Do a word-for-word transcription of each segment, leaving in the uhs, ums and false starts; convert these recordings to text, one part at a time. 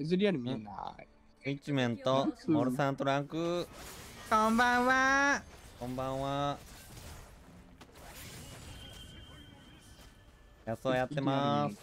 譲り合い見えない。ウィッチメンとモルさんとランク。こんばんは。こんばんは。野草やってます。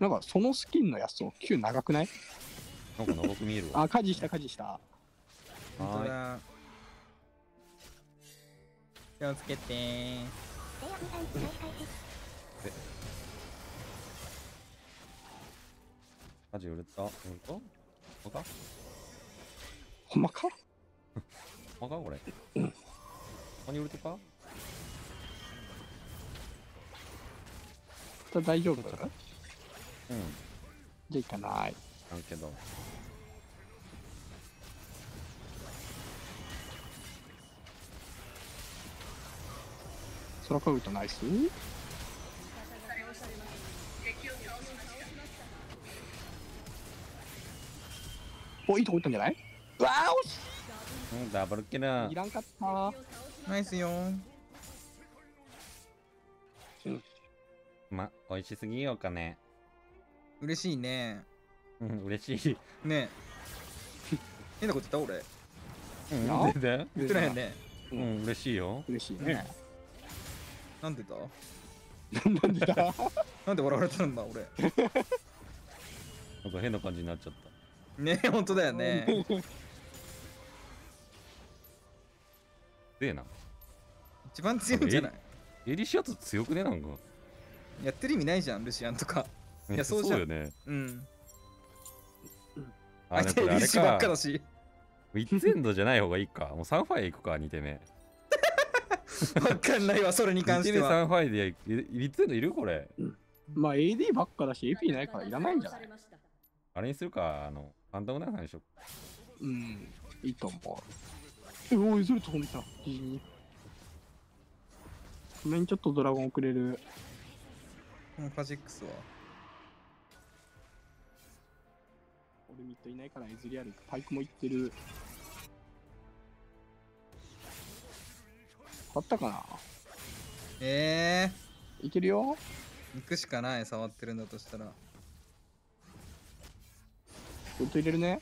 なんかそのスキンの野草Q長くない？なんか長く見えるわ。あ、家事した家事した。はい。気をつけてー。マジ売れた。本当？本当か？ほんまか？ほんまかこれ。ほんまに売れてか？大丈夫だから。うん。じゃいかない。なんけど。そらかぶとナイス。お、いいとこ行ったんじゃない？うわあ、惜しい。うん、ダブルキル。いらんかった。ナイスよ。うん、ま、美味しすぎよかね。嬉しいね。うん、嬉しい。ね。変なこと言った俺。うん、全然。言ってないよね。うん、嬉しいよ。嬉しいね。なんでだなんでだなんで笑われたんだ俺。なんか変な感じになっちゃったねえ、ほんとだよね。でえな一番強いんじゃない？エリシアと強くね。なんかやってる意味ないじゃんルシアンとか。いやそうじゃん。そうよね。うん、あれこれあれかいちエンドじゃない方がいいか。もうさんファイ行くかにてめ。わかんないわ、それに関しては。さんファイでリツイートいるこれ。まあ エーディー ばっかだし、エーピー ないからいらないんじゃない？あれにするか、あの、ファンタムナーさんでしょ。うん、いいと思う。え、おい、ずれとこ見た。ごめん、ちょっとドラゴン遅れる。うん、パジックスは。俺ミッドいないから、エズリアル、パイクもいってる。あったかな。ええー、いけるよ。行くしかない。触ってるんだとしたらちょっと入れるね。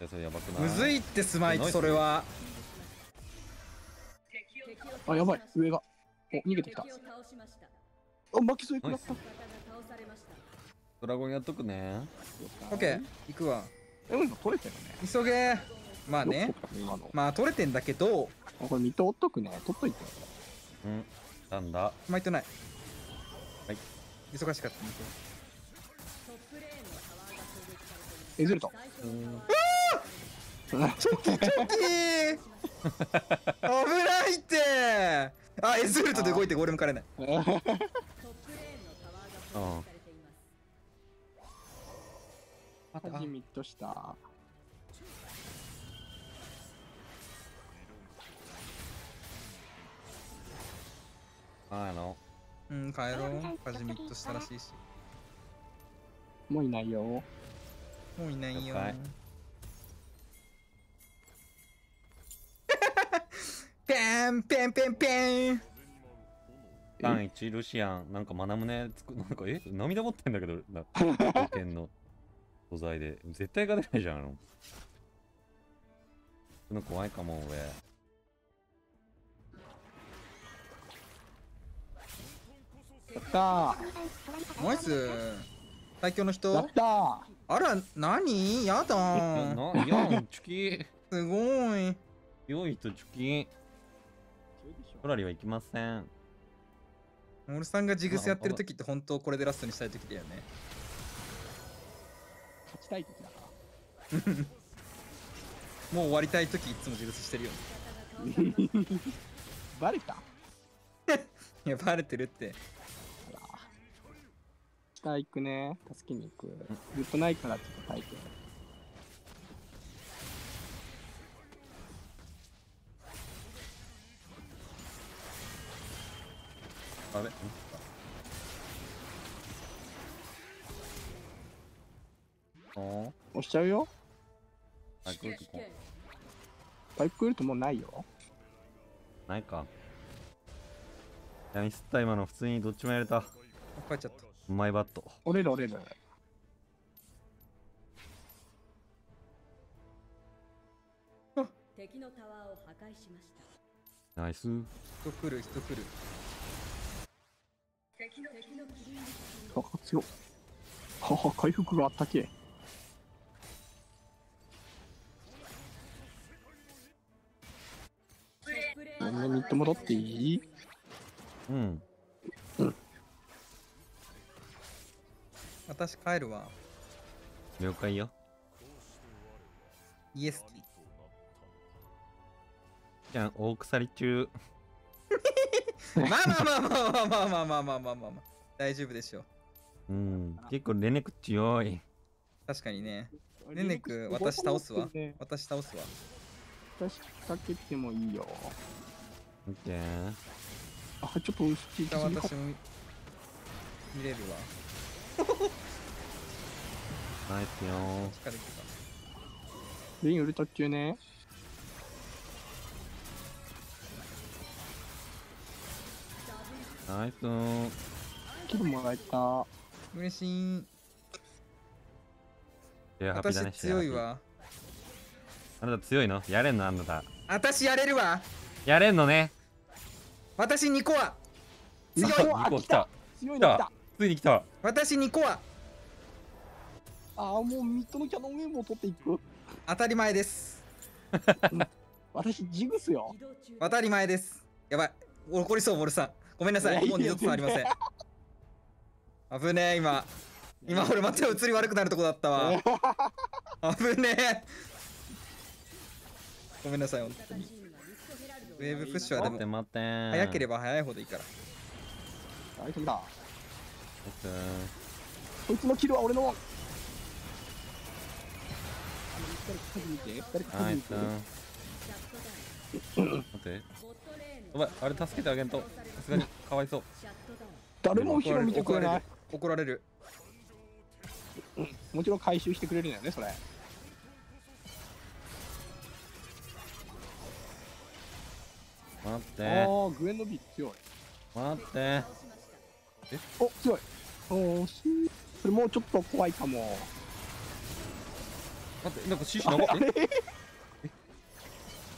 いやそれやばくない？むずいってスマイト。それはあやばい。上がお逃げてきた。あ負けそういくなった。ドラゴンやっとくね。オッケー行くわ。えも取れてるね。急げー。まあね、まあ取れてんだけどこれミッドおっとくね。取っといて。うん、なんだ。巻いてない。はい。忙しかった。えずれた。うわあ！チョキチョキ！危ないってー。あ、えずれたで動いてゴーレム狩れない。うん。またミッドした。あのうん帰ろう。カジミットしたらしいしもういないよ。もういないよ。ペンペンペンペンパンいちルシアンなんかマナムネつくなんかえ涙持ってんだけどな。保険の素材で絶対勝てないじゃん。あのその怖いかも俺。やったー。ナイス。最強の人。やったー。あら、なにやだー。な、やん、チキ。すごい。強い人、チキ。トラリはいきません。モルさんがジグスやってる時って本当これでラストにしたい時だよね。勝ちたい時だから。もう終わりたい時いつもジグスしてるよね。バレた。いや、バレてるって。下行くね。助けに行く。ずっとないからちょっと耐えて。あれ？あ押しちゃうよ。パイプ来る。パイプ来るともうないよ。ないか。やミスった今の。普通にどっちもやれた。帰っちゃった。うまいバット。折れる折れる。敵のタワーを破壊しました。ナイス。人来る人来る。敵の敵のキリンに来る。あ、強っ。はは、回復があったけ。あんなに行ってもらっていい？うん。うん。私帰るわ。了解よ。イエスキー。じゃん、大鎖中。まあまあまあまあまあまあまあまあまあまあ大丈夫でしょう。うん、結構レネク強い。確かにね。レネク私倒すわ。私倒すわ。私かけてもいいよ。オッケー。あ、ちょっと薄い。私も見れるわ。ナイスよー。疲れてた。リンウルト級ね。ナイスー。キルもらえた。嬉しいん。私強いわ。あなた強いの？やれんのあなた。私やれるわ。やれんのね。私にこは。強い。にこ来た。強いの来た。ついに来た。私にこは。ああ、もうミッドのキャノンウェーブを取っていく。当たり前です。私ジグスよ。当たり前です。やばい。怒りそう、モルさん。ごめんなさい、もう二度とありません。危ねえ、今。今俺、また映り悪くなるとこだったわ。危ねえ。ごめんなさい、本当に。ウェーブプッシュはでも、待って早ければ早いほどいいから。大丈夫だ。こいつのキルは俺の。待って。お前、あれ助けてあげんと。さすがにかわいそう。誰も後ろ見てくれない。怒られる。もちろん回収してくれるんだよね、それ。待って。ああ、グエンのビ強い。待って。え、お、強い。おお、し。それもうちょっと怖いかも。待って、なんかシーシーなかった。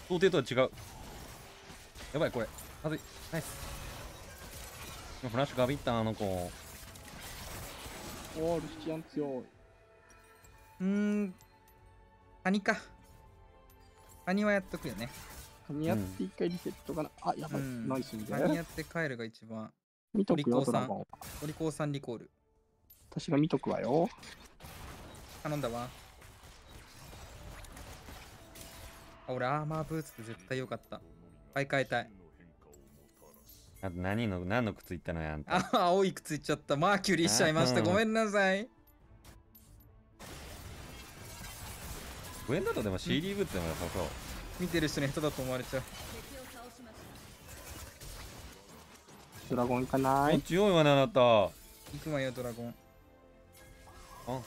想定とは違う。やばいこれ。まずい。ナイス。フラッシュがびったあの子。おお、ルシアン強い。うーん。カニか。カニはやっとくよね。カニやって一回リセットかな。うん、あ、やばい。ナイスみたいな。カニやって帰るが一番。見とくよ、ドラゴン。お利口さんリコール。私が見とくわよ。頼んだわ。俺アーマーブーツって絶対よかった。買い替えたい。あと何の何の靴いったのやあんた。あ、青い靴いっちゃった。マーキュリーしちゃいました。ごめんなさい。ごめんだとでも シーディー ブーツでも良さそう。見てる人に下手だと思われちゃう。ドラゴンかなーい。強いわねあなた。行くわよドラゴン。あ、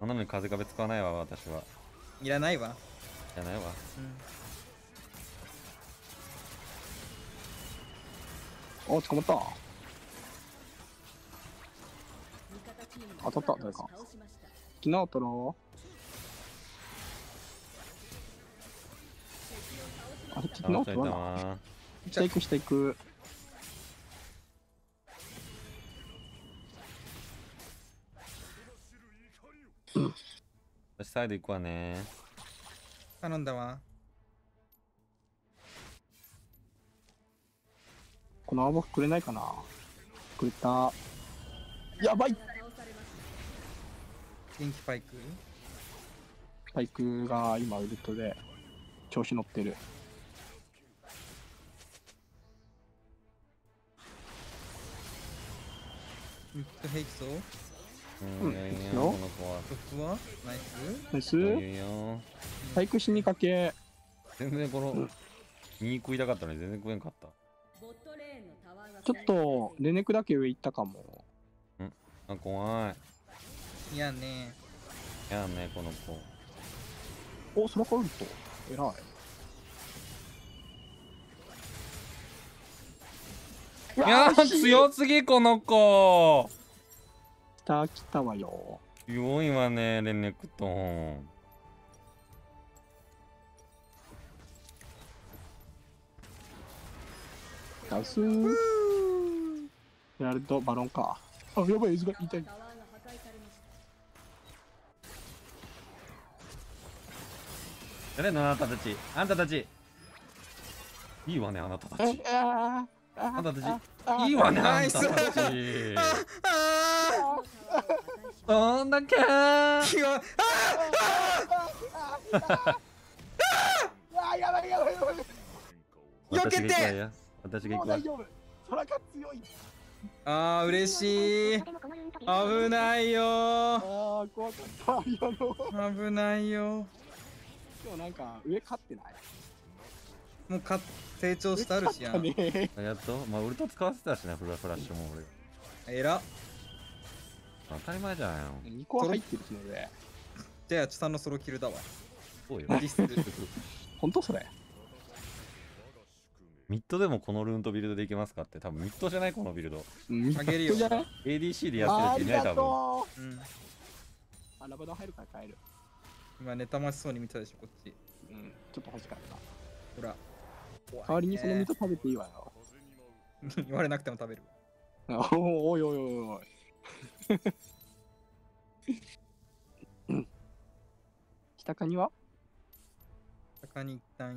あなのに風壁使わないわ私は。いらないわ。じゃないわ。うん、お、捕まった。当たった、誰か。昨日あったの。あれ、昨日あったな。下行く、下行く。私サイド行くわね。頼んだわ。このアボくれないかな。くれた。やばい。元気パイク。パイクが今ウルトで調子乗ってる。ウッド平気そう。うん、よ。僕はナイス。ナイス。対空しにかけ。全然このに食いたかったのに全然食えんかった。ちょっとレネクだけ上行ったかも。うん、あ、怖い。いやねいやねこの子。お、そらかうると偉い。いやー強すぎこの子。来た来たわよ。強いわねレネクトン。ダスー。やるとバロンか。あやばい、痛い痛い。誰のあなたたち、あなたたち。いいわねあなたたち。あなたたち。いいわねあなたたち。どんだけ。ああやばいやばいやばい。避けて。私が行くわ。大丈夫。空が強い。あー嬉しい。危ないよ。ああ怖かった。危ないよ。今日なんか上勝ってない。もうか成長したるしやん。やっとまあウルト使わせたしなフラフラッシュも俺。えら。当たり前じゃんよ。にこ入ってるしね俺。じゃあチタンのソロキルだわ。そうよ。本当それ。ミッドでもこのルーンとビルドでいけますかって、多分ミッドじゃないこのビルド。あげるよ。エーディーシー でやってる人いない多分。うん。あ、ラバド入るから帰る。今妬ましそうに見たでしょこっち。うん。ちょっと欲しかった。ほら。代わりにそのミッド食べていいわよ。言われなくても食べる。おいおいおいおい。北カニは？北カニ一旦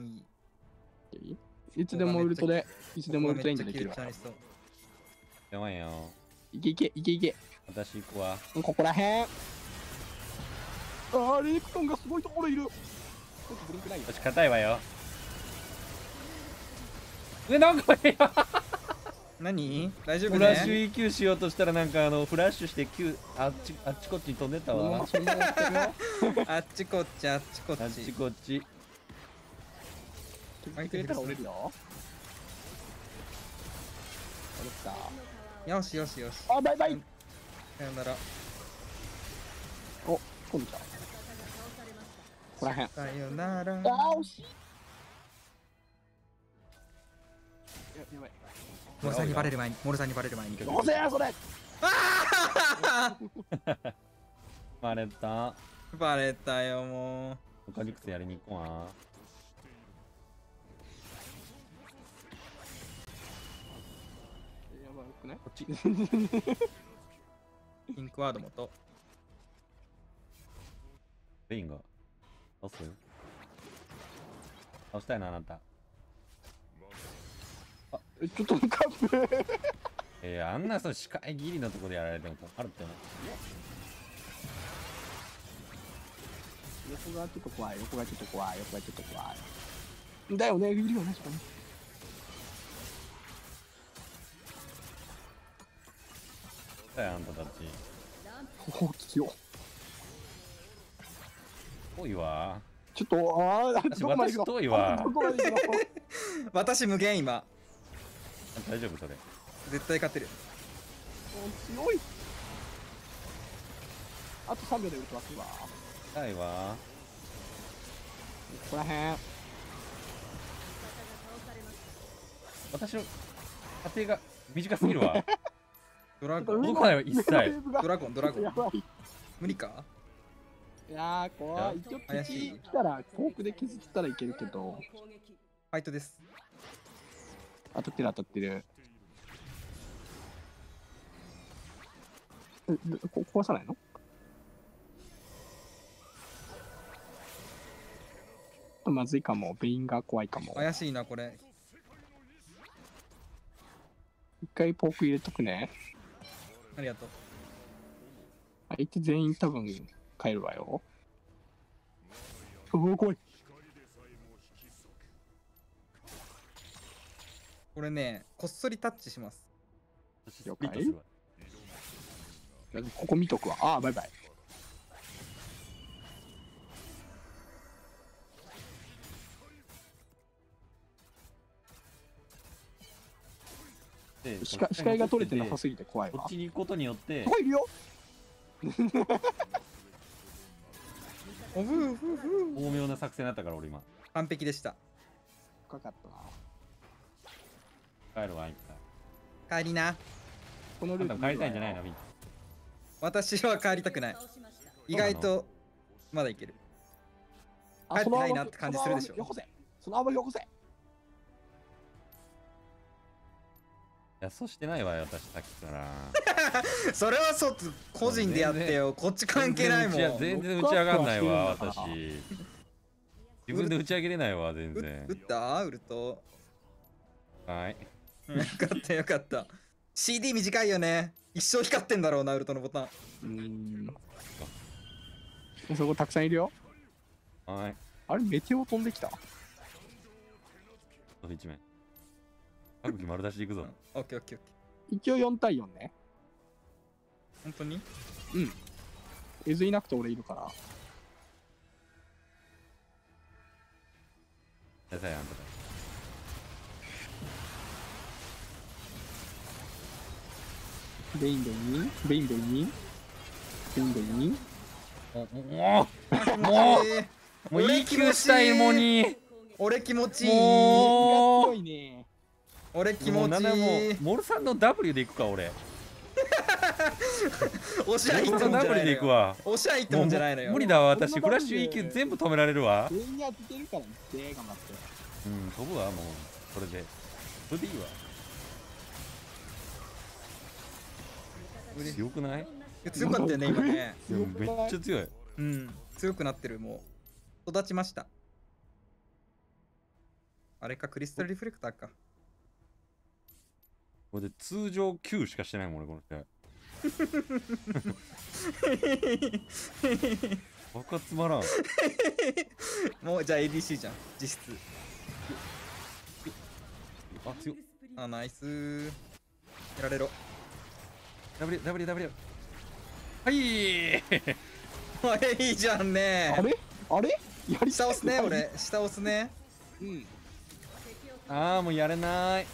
いい。いつでもウルトで、いつでもウルトエンジできるわ。やばいよ。いけいけいけいけ。私行くわ。ここらへん。あー、レネクトンがすごいところいる。私硬いわよ。え、なんかいや。何？大丈夫ね。フラッシュ イーキュー しようとしたらなんかあのフラッシュして Q あっちあっちこっちに飛んでたわ。あっちこっちあっちこっちあっちこっち。あいつ入れたら折れるよ。折った。よしよしよし。あ、バイバイ。さよなら。お、今度は。こらへん。さよなら。ああ、惜しい。やばい。モルさんにバレる前に、モルさんにバレる前に。どうせやそれ。ああ。バレた。バレたよもう。他にくつやりに行こうな。ね、こっちピンクワードもとレインが倒すよ、倒したいなあなた。あちょっとカップえー、あんなそう視界ギリのところでやられてもあるってな。横がちょっと怖い、横がちょっと怖い、横がちょっと怖いだよね。ギリは確かにあんたたち大きいよ。遠いわ。ちょっとああ私遠いわ。私無限今。大丈夫それ。絶対勝てる。強い。あとさんびょうで打ちますわ。痛いわ。ここらへん。私の過程が短すぎるわ。ドラゴン、動かないわ一切。ドラゴン、ドラゴン。無理か。いやー、怖い。一応、怪しい。来たら、フォークで削ったらいけるけど。ファイトです。当たってる、当たってる。え、こ、壊さないの。まずいかも、ベインが怖いかも。怪しいな、これ。一回フォーク入れとくね。ありがとう。相手全員多分帰るわよ。おお来い。これね、こっそりタッチします。了解。ここ見とくわ。ああバイバイ。視界、視界が取れてなさすぎて怖いわ。こっちに行くことによって。ここいるよ。おふうふうふう。巧妙な作戦だったから、俺今。完璧でした。深かったな。帰るわ、一回。帰りな。このルート帰りたいんじゃないのみんな。私は帰りたくない。意外とまだいける。帰ってないなって感じするでしょ。よこせ。その泡よこせ。いや、そうしてないわよ、私さっきから。それはそう、個人でやってよ。こっち関係ないもん。全然打ち上がんないわ、私。自分で打ち上げれないわ、全然。打った？ウルト。はい。よかったよかった。シーディー 短いよね。一生光ってんだろうな、ウルトのボタン。うん。そこたくさんいるよ。はい。あれ、メテオ飛んできた。あといち名。各機丸出しでいくぞ。オッケーオッケーオッケー。一応よんたいよんね。本当に？うん。えずいなくて俺いるから。やだやんとか。ベインベインベインベインベインベイン。おおおもうもういい気持ちいいもに。俺気持ちいい。もう俺気持ちいい。モルさんの ダブリュー でいくか俺。おしゃいとんじゃないのよ。ダブリュー でいくわ。おしゃいとんじゃないのよ。無理だわ私フラッシュ イーキュー 全部止められるわ。全員当ててるからね。頑張って。うん飛ぶわもうこれでそれでいいわ。強くない？強かったよね今ね。めっちゃ強い。うん強くなってるもう育ちました。あれかクリスタルリフレクターか。これで通常きゅうしかしてないもんねこの試合。バカつまらん。もうじゃあ エーディーシー じゃん実質。あ強っ。あナイス。やられろ。W W W。はい。あれいいじゃんね。あれあれ？やり下押すね俺。下押すね。うん。ああもうやれない。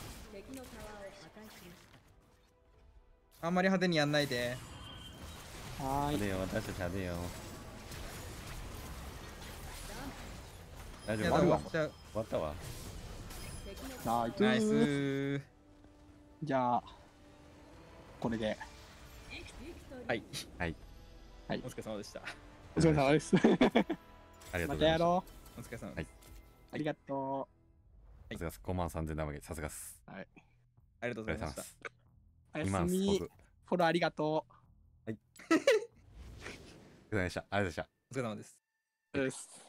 あんまり派手にやんないで。はーい。派手よ私たち派手よ。大丈夫。終わったわ。終わったわ。ナイス。じゃあこれで。はいはいはいお疲れ様でした。お疲れ様です。ありがとうございます。またやろう。お疲れ様です。ありがとう。さすがす。ごまんさんぜんななひゃくえんさすがす。はい。ありがとうございました。おやすみ。フォローありがとう。はい。お疲れ様でした。ありがとうございました。お疲れ様です。です。